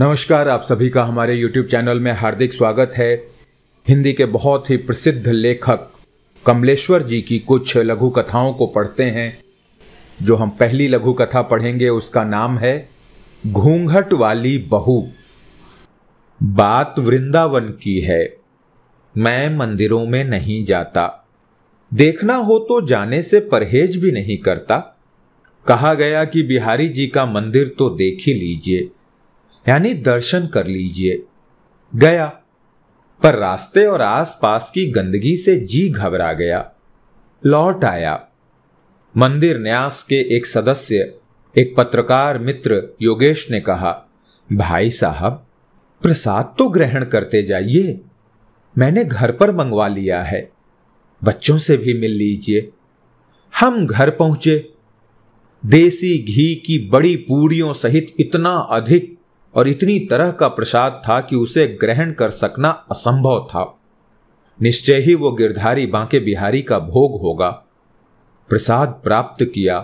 नमस्कार, आप सभी का हमारे YouTube चैनल में हार्दिक स्वागत है। हिंदी के बहुत ही प्रसिद्ध लेखक कमलेश्वर जी की कुछ लघु कथाओं को पढ़ते हैं। जो हम पहली लघु कथा पढ़ेंगे उसका नाम है घूंघट वाली बहू। बात वृंदावन की है। मैं मंदिरों में नहीं जाता, देखना हो तो जाने से परहेज भी नहीं करता। कहा गया कि बिहारी जी का मंदिर तो देख ही लीजिए, यानी दर्शन कर लीजिए। गया, पर रास्ते और आसपास की गंदगी से जी घबरा गया। लौट आया। मंदिर न्यास के एक सदस्य, एक पत्रकार मित्र योगेश ने कहा, भाई साहब प्रसाद तो ग्रहण करते जाइए, मैंने घर पर मंगवा लिया है, बच्चों से भी मिल लीजिए। हम घर पहुंचे। देसी घी की बड़ी पूड़ियों सहित इतना अधिक और इतनी तरह का प्रसाद था कि उसे ग्रहण कर सकना असंभव था। निश्चय ही वो गिरधारी बांके बिहारी का भोग होगा। प्रसाद प्राप्त किया,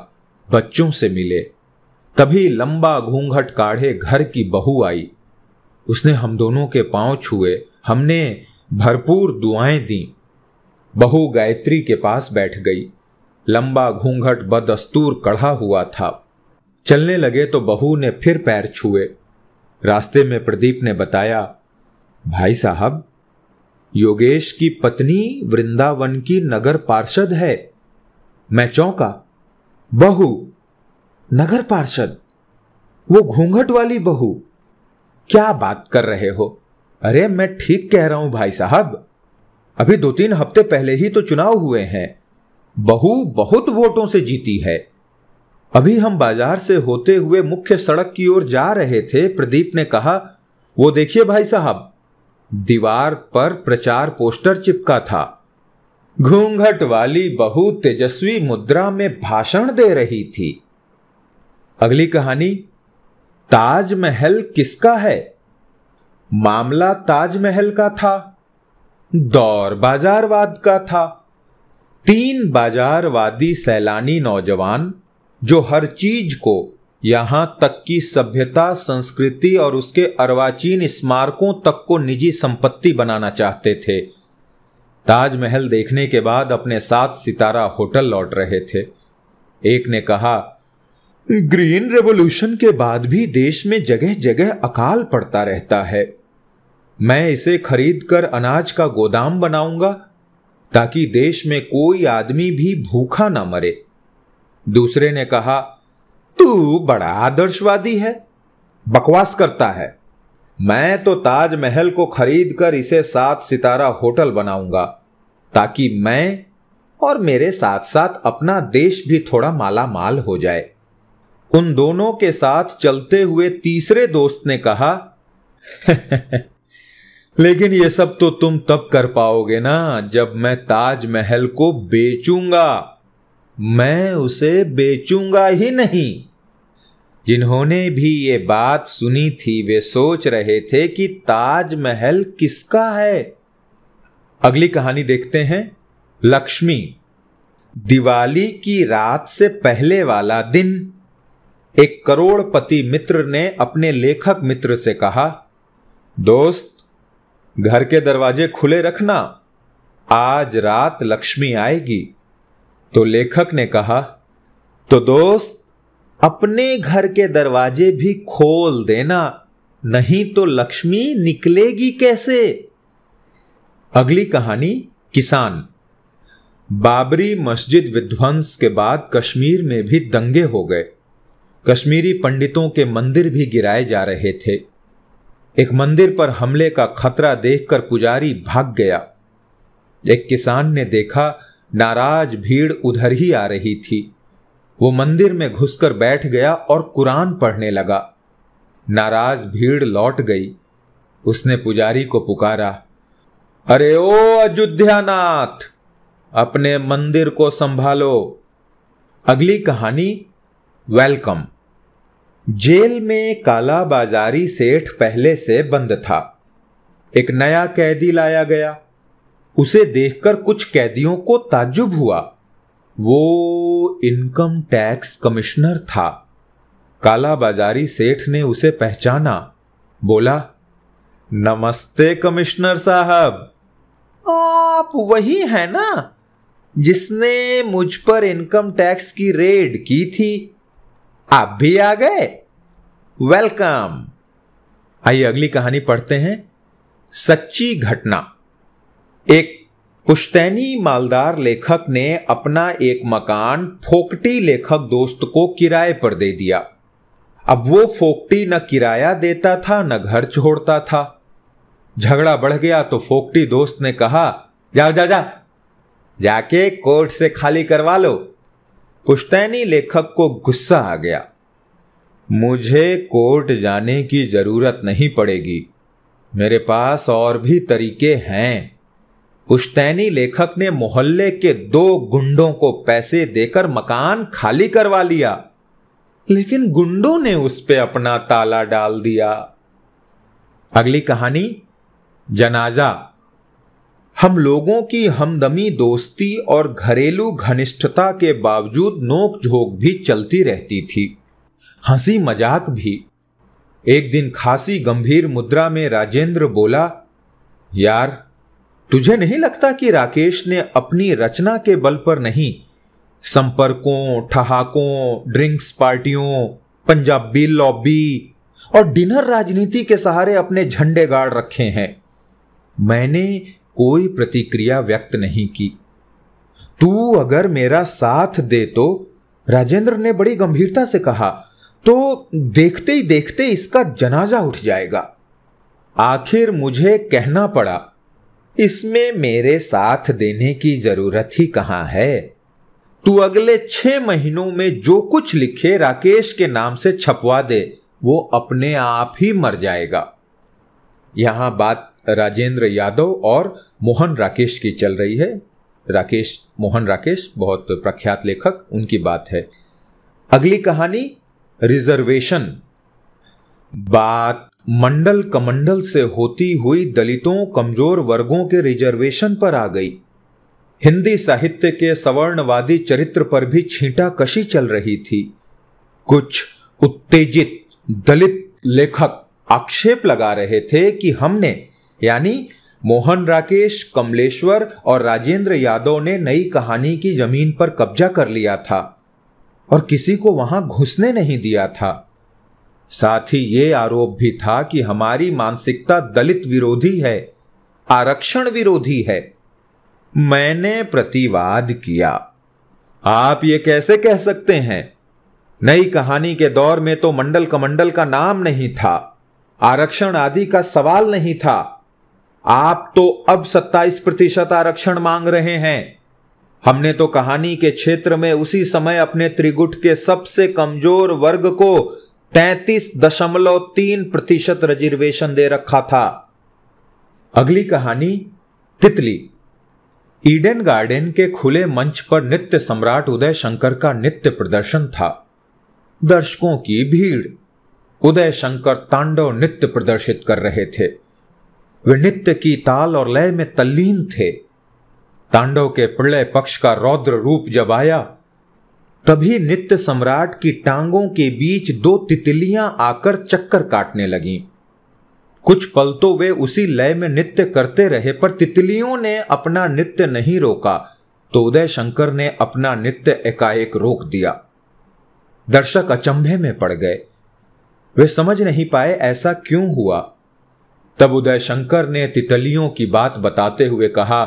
बच्चों से मिले। तभी लंबा घूंघट काढ़े घर की बहू आई। उसने हम दोनों के पांव छुए, हमने भरपूर दुआएं दी। बहू गायत्री के पास बैठ गई। लंबा घूंघट बदस्तूर कढ़ा हुआ था। चलने लगे तो बहू ने फिर पैर छुए। रास्ते में प्रदीप ने बताया, भाई साहब योगेश की पत्नी वृंदावन की नगर पार्षद है। मैं चौंका। बहू नगर पार्षद? वो घूंघट वाली बहू? क्या बात कर रहे हो? अरे मैं ठीक कह रहा हूं भाई साहब, अभी 2-3 हफ्ते पहले ही तो चुनाव हुए हैं, बहू बहुत वोटों से जीती है। अभी हम बाजार से होते हुए मुख्य सड़क की ओर जा रहे थे, प्रदीप ने कहा, वो देखिए भाई साहब, दीवार पर प्रचार पोस्टर चिपका था। घूंघट वाली बहू तेजस्वी मुद्रा में भाषण दे रही थी। अगली कहानी, ताजमहल किसका है? मामला ताजमहल का था, दौर बाजारवाद का था। 3 बाजारवादी सैलानी नौजवान जो हर चीज को, यहां तक कि सभ्यता, संस्कृति और उसके अर्वाचीन स्मारकों तक को निजी संपत्ति बनाना चाहते थे, ताजमहल देखने के बाद अपने साथ सितारा होटल लौट रहे थे। एक ने कहा, ग्रीन रेवोल्यूशन के बाद भी देश में जगह जगह अकाल पड़ता रहता है। मैं इसे खरीदकर अनाज का गोदाम बनाऊंगा ताकि देश में कोई आदमी भी भूखा ना मरे। दूसरे ने कहा, तू बड़ा आदर्शवादी है, बकवास करता है, मैं तो ताजमहल को खरीद कर इसे 7 सितारा होटल बनाऊंगा ताकि मैं और मेरे साथ साथ अपना देश भी थोड़ा मालामाल हो जाए। उन दोनों के साथ चलते हुए तीसरे दोस्त ने कहा, लेकिन ये सब तो तुम तब कर पाओगे ना जब मैं ताजमहल को बेचूंगा। मैं उसे बेचूंगा ही नहीं। जिन्होंने भी ये बात सुनी थी वे सोच रहे थे कि ताजमहल किसका है। अगली कहानी देखते हैं, लक्ष्मी। दिवाली की रात से पहले वाला दिन एक करोड़पति मित्र ने अपने लेखक मित्र से कहा, दोस्त घर के दरवाजे खुले रखना, आज रात लक्ष्मी आएगी। तो लेखक ने कहा, तो दोस्त अपने घर के दरवाजे भी खोल देना, नहीं तो लक्ष्मी निकलेगी कैसे। अगली कहानी, किसान। बाबरी मस्जिद विध्वंस के बाद कश्मीर में भी दंगे हो गए। कश्मीरी पंडितों के मंदिर भी गिराए जा रहे थे। एक मंदिर पर हमले का खतरा देखकर पुजारी भाग गया। एक किसान ने देखा नाराज भीड़ उधर ही आ रही थी। वो मंदिर में घुसकर बैठ गया और कुरान पढ़ने लगा। नाराज भीड़ लौट गई। उसने पुजारी को पुकारा, अरे ओ अयोध्यानाथ, अपने मंदिर को संभालो। अगली कहानी, वेलकम। जेल में काला बाजारी सेठ पहले से बंद था। एक नया कैदी लाया गया। उसे देखकर कुछ कैदियों को ताज्जुब हुआ। वो इनकम टैक्स कमिश्नर था। काला बाजारी सेठ ने उसे पहचाना बोला, नमस्ते कमिश्नर साहब, आप वही हैं ना जिसने मुझ पर इनकम टैक्स की रेड की थी? आप भी आ गए, वेलकम। आइए अगली कहानी पढ़ते हैं। सच्ची घटना। एक पुश्तैनी मालदार लेखक ने अपना एक मकान फोकटी लेखक दोस्त को किराए पर दे दिया। अब वो फोकटी न किराया देता था न घर छोड़ता था। झगड़ा बढ़ गया तो फोकटी दोस्त ने कहा, जाओ जा जा जाके कोर्ट से खाली करवा लो। पुश्तैनी लेखक को गुस्सा आ गया। मुझे कोर्ट जाने की जरूरत नहीं पड़ेगी, मेरे पास और भी तरीके हैं। पुश्तैनी लेखक ने मोहल्ले के दो गुंडों को पैसे देकर मकान खाली करवा लिया, लेकिन गुंडों ने उस पर अपना ताला डाल दिया। अगली कहानी, जनाजा। हम लोगों की हमदमी, दोस्ती और घरेलू घनिष्ठता के बावजूद नोक झोंक भी चलती रहती थी, हंसी मजाक भी। एक दिन खासी गंभीर मुद्रा में राजेंद्र बोला, यार तुझे नहीं लगता कि राकेश ने अपनी रचना के बल पर नहीं, संपर्कों, ठहाकों, ड्रिंक्स पार्टियों, पंजाबी लॉबी और डिनर राजनीति के सहारे अपने झंडे गाड़ रखे हैं? मैंने कोई प्रतिक्रिया व्यक्त नहीं की। तू अगर मेरा साथ दे तो, राजेंद्र ने बड़ी गंभीरता से कहा, तो देखते ही देखते इसका जनाजा उठ जाएगा। आखिर मुझे कहना पड़ा, इसमें मेरे साथ देने की जरूरत ही कहां है। तू अगले 6 महीनों में जो कुछ लिखे राकेश के नाम से छपवा दे, वो अपने आप ही मर जाएगा। यहां बात राजेंद्र यादव और मोहन राकेश की चल रही है। राकेश, मोहन राकेश बहुत प्रख्यात लेखक, उनकी बात है। अगली कहानी, रिजर्वेशन। बात मंडल कमंडल से होती हुई दलितों, कमजोर वर्गों के रिजर्वेशन पर आ गई। हिंदी साहित्य के सवर्णवादी चरित्र पर भी छींटाकशी चल रही थी। कुछ उत्तेजित दलित लेखक आक्षेप लगा रहे थे कि हमने, यानी मोहन राकेश, कमलेश्वर और राजेंद्र यादव ने नई कहानी की जमीन पर कब्जा कर लिया था और किसी को वहां घुसने नहीं दिया था। साथ ही ये आरोप भी था कि हमारी मानसिकता दलित विरोधी है, आरक्षण विरोधी है। मैंने प्रतिवाद किया, आप ये कैसे कह सकते हैं? नई कहानी के दौर में तो मंडल कमंडल का नाम नहीं था, आरक्षण आदि का सवाल नहीं था। आप तो अब 27% आरक्षण मांग रहे हैं। हमने तो कहानी के क्षेत्र में उसी समय अपने त्रिगुट के सबसे कमजोर वर्ग को 33.3% रिजर्वेशन दे रखा था। अगली कहानी, तितली। ईडन गार्डन के खुले मंच पर नृत्य सम्राट उदयशंकर का नृत्य प्रदर्शन था। दर्शकों की भीड़। उदयशंकर तांडव नृत्य प्रदर्शित कर रहे थे। वे नृत्य की ताल और लय में तल्लीन थे। तांडव के प्रलय पक्ष का रौद्र रूप जब आया, तभी नृत्य सम्राट की टांगों के बीच 2 तितलियां आकर चक्कर काटने लगीं। कुछ पल तो वे उसी लय में नृत्य करते रहे, पर तितलियों ने अपना नृत्य नहीं रोका तो उदयशंकर ने अपना नृत्य एकाएक रोक दिया। दर्शक अचंभे में पड़ गए, वे समझ नहीं पाए ऐसा क्यों हुआ। तब उदयशंकर ने तितलियों की बात बताते हुए कहा,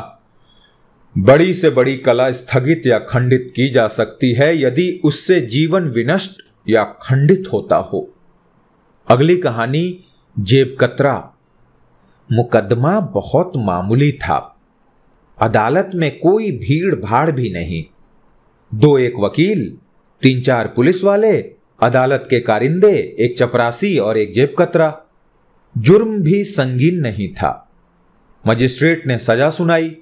बड़ी से बड़ी कला स्थगित या खंडित की जा सकती है यदि उससे जीवन विनष्ट या खंडित होता हो। अगली कहानी, जेब कतरा। मुकदमा बहुत मामूली था, अदालत में कोई भीड़ भाड़ भी नहीं। 2-1 वकील, 3-4 पुलिस वाले, अदालत के कारिंदे, एक चपरासी और एक जेब कतरा। जुर्म भी संगीन नहीं था। मजिस्ट्रेट ने सजा सुनाई,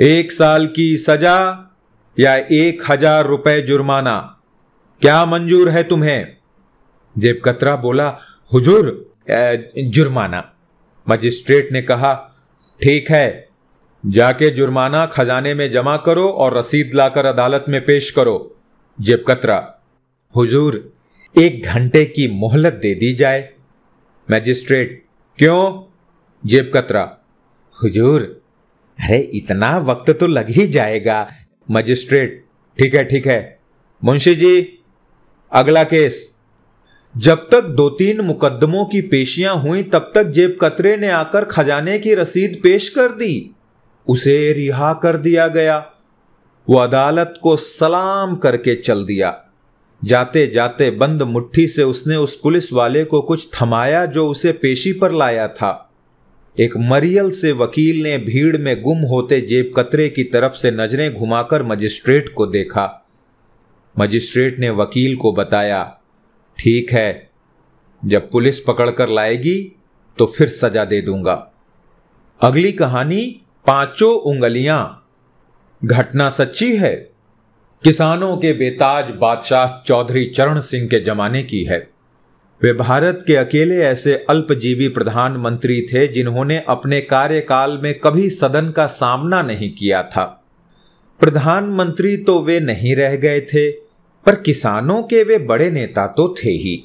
1 साल की सजा या 1000 रुपए जुर्माना, क्या मंजूर है तुम्हें? जेब कतरा बोला, हुजूर जुर्माना। मजिस्ट्रेट ने कहा, ठीक है, जाके जुर्माना खजाने में जमा करो और रसीद लाकर अदालत में पेश करो। जेब कतरा, हुजूर 1 घंटे की मोहलत दे दी जाए। मैजिस्ट्रेट। क्यों? जेब कतरा। हुजूर, अरे इतना वक्त तो लग ही जाएगा। मजिस्ट्रेट, ठीक है ठीक है। मुंशी जी, अगला केस। जब तक 2-3 मुकदमों की पेशियां हुई तब तक जेब कतरे ने आकर खजाने की रसीद पेश कर दी। उसे रिहा कर दिया गया। वो अदालत को सलाम करके चल दिया। जाते जाते बंद मुट्ठी से उसने उस पुलिस वाले को कुछ थमाया जो उसे पेशी पर लाया था। एक मरियल से वकील ने भीड़ में गुम होते जेब कतरे की तरफ से नजरें घुमाकर मजिस्ट्रेट को देखा। मजिस्ट्रेट ने वकील को बताया, ठीक है, जब पुलिस पकड़कर लाएगी तो फिर सजा दे दूंगा। अगली कहानी, 5 उंगलियां। घटना सच्ची है। किसानों के बेताज बादशाह चौधरी चरण सिंह के जमाने की है। वे भारत के अकेले ऐसे अल्पजीवी प्रधानमंत्री थे जिन्होंने अपने कार्यकाल में कभी सदन का सामना नहीं किया था। प्रधानमंत्री तो वे नहीं रह गए थे, पर किसानों के वे बड़े नेता तो थे ही।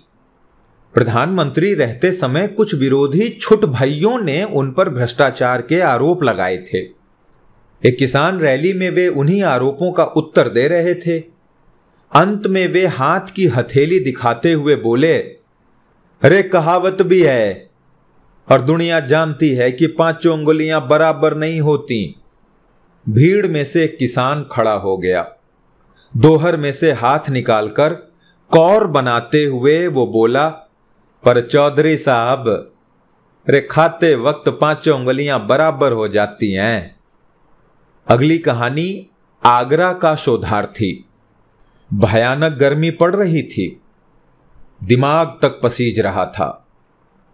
प्रधानमंत्री रहते समय कुछ विरोधी छुट भाइयों ने उन पर भ्रष्टाचार के आरोप लगाए थे। एक किसान रैली में वे उन्हीं आरोपों का उत्तर दे रहे थे। अंत में वे हाथ की हथेली दिखाते हुए बोले, अरे कहावत भी है और दुनिया जानती है कि 5 उंगलियां बराबर नहीं होती। भीड़ में से एक किसान खड़ा हो गया। दोहर में से हाथ निकालकर कौर बनाते हुए वो बोला, पर चौधरी साहब, अरे खाते वक्त 5 उंगलियां बराबर हो जाती हैं। अगली कहानी, आगरा का शोधार्थी। भयानक गर्मी पड़ रही थी। दिमाग तक पसीज रहा था।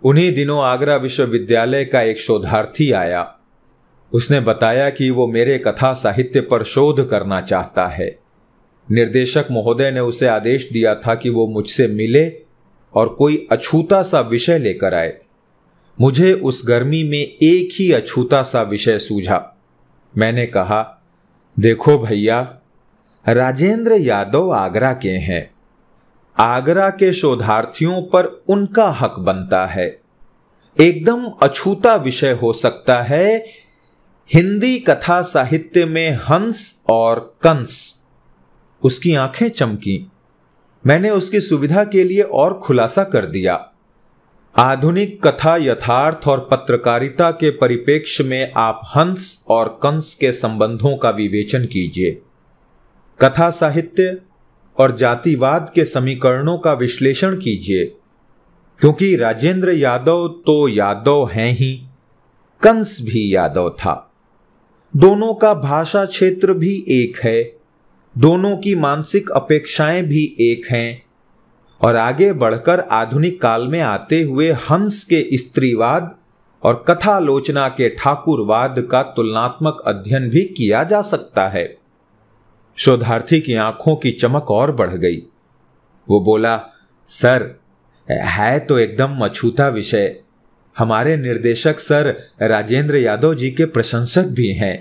उन्हीं दिनों आगरा विश्वविद्यालय का एक शोधार्थी आया। उसने बताया कि वो मेरे कथा साहित्य पर शोध करना चाहता है। निर्देशक महोदय ने उसे आदेश दिया था कि वो मुझसे मिले और कोई अछूता सा विषय लेकर आए। मुझे उस गर्मी में एक ही अछूता सा विषय सूझा। मैंने कहा, देखो भैया, राजेंद्र यादव आगरा के हैं। आगरा के शोधार्थियों पर उनका हक बनता है। एकदम अछूता विषय हो सकता है, हिंदी कथा साहित्य में हंस और कंस। उसकी आंखें चमकी। मैंने उसकी सुविधा के लिए और खुलासा कर दिया। आधुनिक कथा, यथार्थ और पत्रकारिता के परिप्रेक्ष्य में आप हंस और कंस के संबंधों का विवेचन कीजिए। कथा साहित्य और जातिवाद के समीकरणों का विश्लेषण कीजिए, क्योंकि राजेंद्र यादव तो यादव हैं ही, कंस भी यादव था। दोनों का भाषा क्षेत्र भी एक है, दोनों की मानसिक अपेक्षाएं भी एक हैं, और आगे बढ़कर आधुनिक काल में आते हुए हंस के स्त्रीवाद और कथालोचना के ठाकुरवाद का तुलनात्मक अध्ययन भी किया जा सकता है। शोधार्थी की आंखों की चमक और बढ़ गई। वो बोला, सर, है तो एकदम अछूता विषय। हमारे निर्देशक सर राजेंद्र यादव जी के प्रशंसक भी हैं।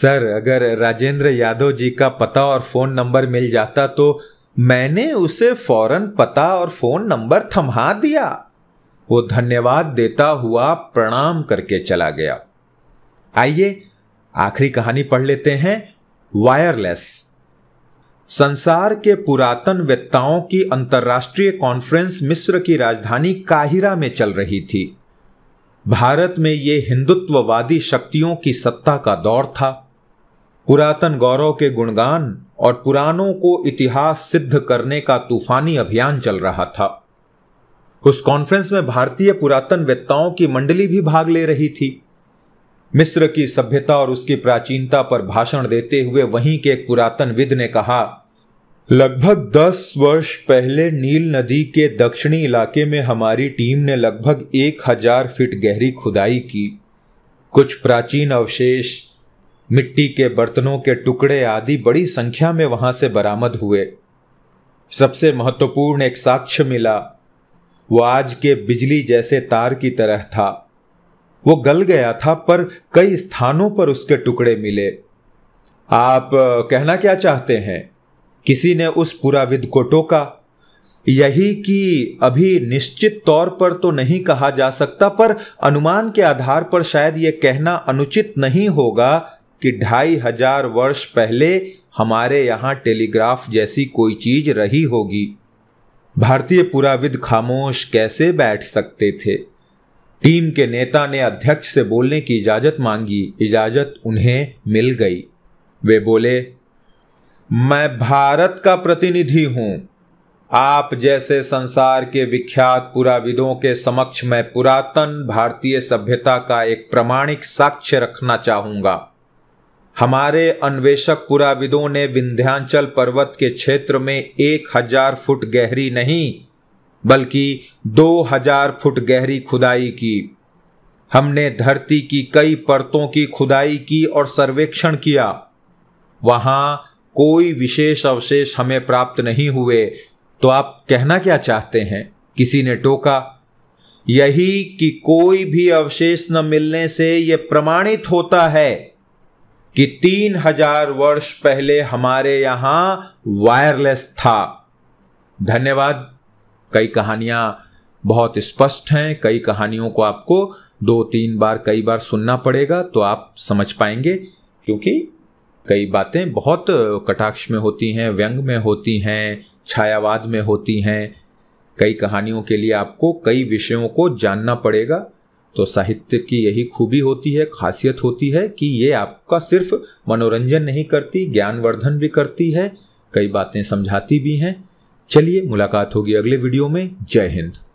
सर, अगर राजेंद्र यादव जी का पता और फोन नंबर मिल जाता तो मैंने उसे फौरन पता और फोन नंबर थमा दिया। वो धन्यवाद देता हुआ प्रणाम करके चला गया। आइए आखिरी कहानी पढ़ लेते हैं, वायरलेस। संसार के पुरातन वेत्ताओं की अंतर्राष्ट्रीय कॉन्फ्रेंस मिस्र की राजधानी काहिरा में चल रही थी। भारत में ये हिंदुत्ववादी शक्तियों की सत्ता का दौर था। पुरातन गौरव के गुणगान और पुराणों को इतिहास सिद्ध करने का तूफानी अभियान चल रहा था। उस कॉन्फ्रेंस में भारतीय पुरातन वेत्ताओं की मंडली भी भाग ले रही थी। मिस्र की सभ्यता और उसकी प्राचीनता पर भाषण देते हुए वहीं के एक पुरातन विद ने कहा, लगभग 10 वर्ष पहले नील नदी के दक्षिणी इलाके में हमारी टीम ने लगभग 1000 फीट गहरी खुदाई की। कुछ प्राचीन अवशेष, मिट्टी के बर्तनों के टुकड़े आदि बड़ी संख्या में वहां से बरामद हुए। सबसे महत्वपूर्ण एक साक्ष्य मिला। वो आज के बिजली जैसे तार की तरह था। वो गल गया था, पर कई स्थानों पर उसके टुकड़े मिले। आप कहना क्या चाहते हैं? किसी ने उस पुराविद को टोका। यही कि अभी निश्चित तौर पर तो नहीं कहा जा सकता, पर अनुमान के आधार पर शायद यह कहना अनुचित नहीं होगा कि 2500 वर्ष पहले हमारे यहाँ टेलीग्राफ जैसी कोई चीज रही होगी। भारतीय पुराविद खामोश कैसे बैठ सकते थे। टीम के नेता ने अध्यक्ष से बोलने की इजाजत मांगी। इजाजत उन्हें मिल गई। वे बोले, मैं भारत का प्रतिनिधि हूं। आप जैसे संसार के विख्यात पुराविदों के समक्ष मैं पुरातन भारतीय सभ्यता का एक प्रमाणिक साक्ष्य रखना चाहूंगा। हमारे अन्वेषक पुराविदों ने विंध्याचल पर्वत के क्षेत्र में 1000 फुट गहरी नहीं बल्कि 2000 फुट गहरी खुदाई की। हमने धरती की कई परतों की खुदाई की और सर्वेक्षण किया। वहां कोई विशेष अवशेष हमें प्राप्त नहीं हुए। तो आप कहना क्या चाहते हैं? किसी ने टोका। यही कि कोई भी अवशेष न मिलने से यह प्रमाणित होता है कि 3000 वर्ष पहले हमारे यहां वायरलेस था। धन्यवाद। कई कहानियां बहुत स्पष्ट हैं। कई कहानियों को आपको 2-3 बार सुनना पड़ेगा तो आप समझ पाएंगे, क्योंकि कई बातें बहुत कटाक्ष में होती हैं, व्यंग में होती हैं, छायावाद में होती हैं। कई कहानियों के लिए आपको कई विषयों को जानना पड़ेगा। तो साहित्य की यही खूबी होती है, खासियत होती है कि ये आपका सिर्फ मनोरंजन नहीं करती, ज्ञानवर्धन भी करती है, कई बातें समझाती भी हैं। चलिए, मुलाकात होगी अगले वीडियो में। जय हिंद।